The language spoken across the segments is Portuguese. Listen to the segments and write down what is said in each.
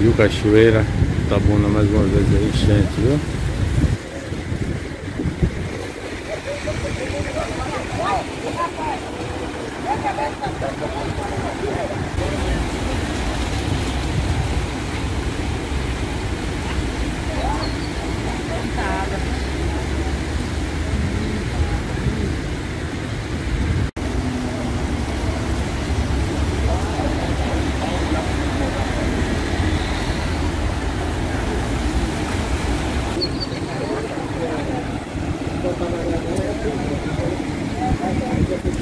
Rio Cachoeira, Itabuna, mais uma vez aí, enchente, viu?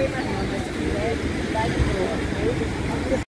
Obrigada.